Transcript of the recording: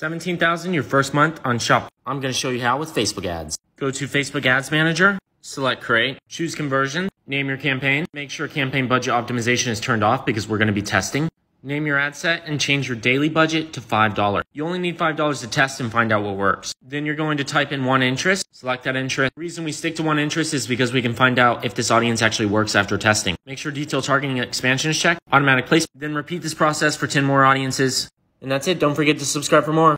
$17,000 your first month on Shopify. I'm going to show you how with Facebook ads. Go to Facebook Ads Manager, select Create, choose Conversion, name your campaign. Make sure Campaign Budget Optimization is turned off because we're going to be testing. Name your ad set and change your daily budget to $5. You only need $5 to test and find out what works. Then you're going to type in one interest, select that interest. The reason we stick to one interest is because we can find out if this audience actually works after testing. Make sure Detailed Targeting and Expansion is checked, automatic placement. Then repeat this process for 10 more audiences. And that's it. Don't forget to subscribe for more.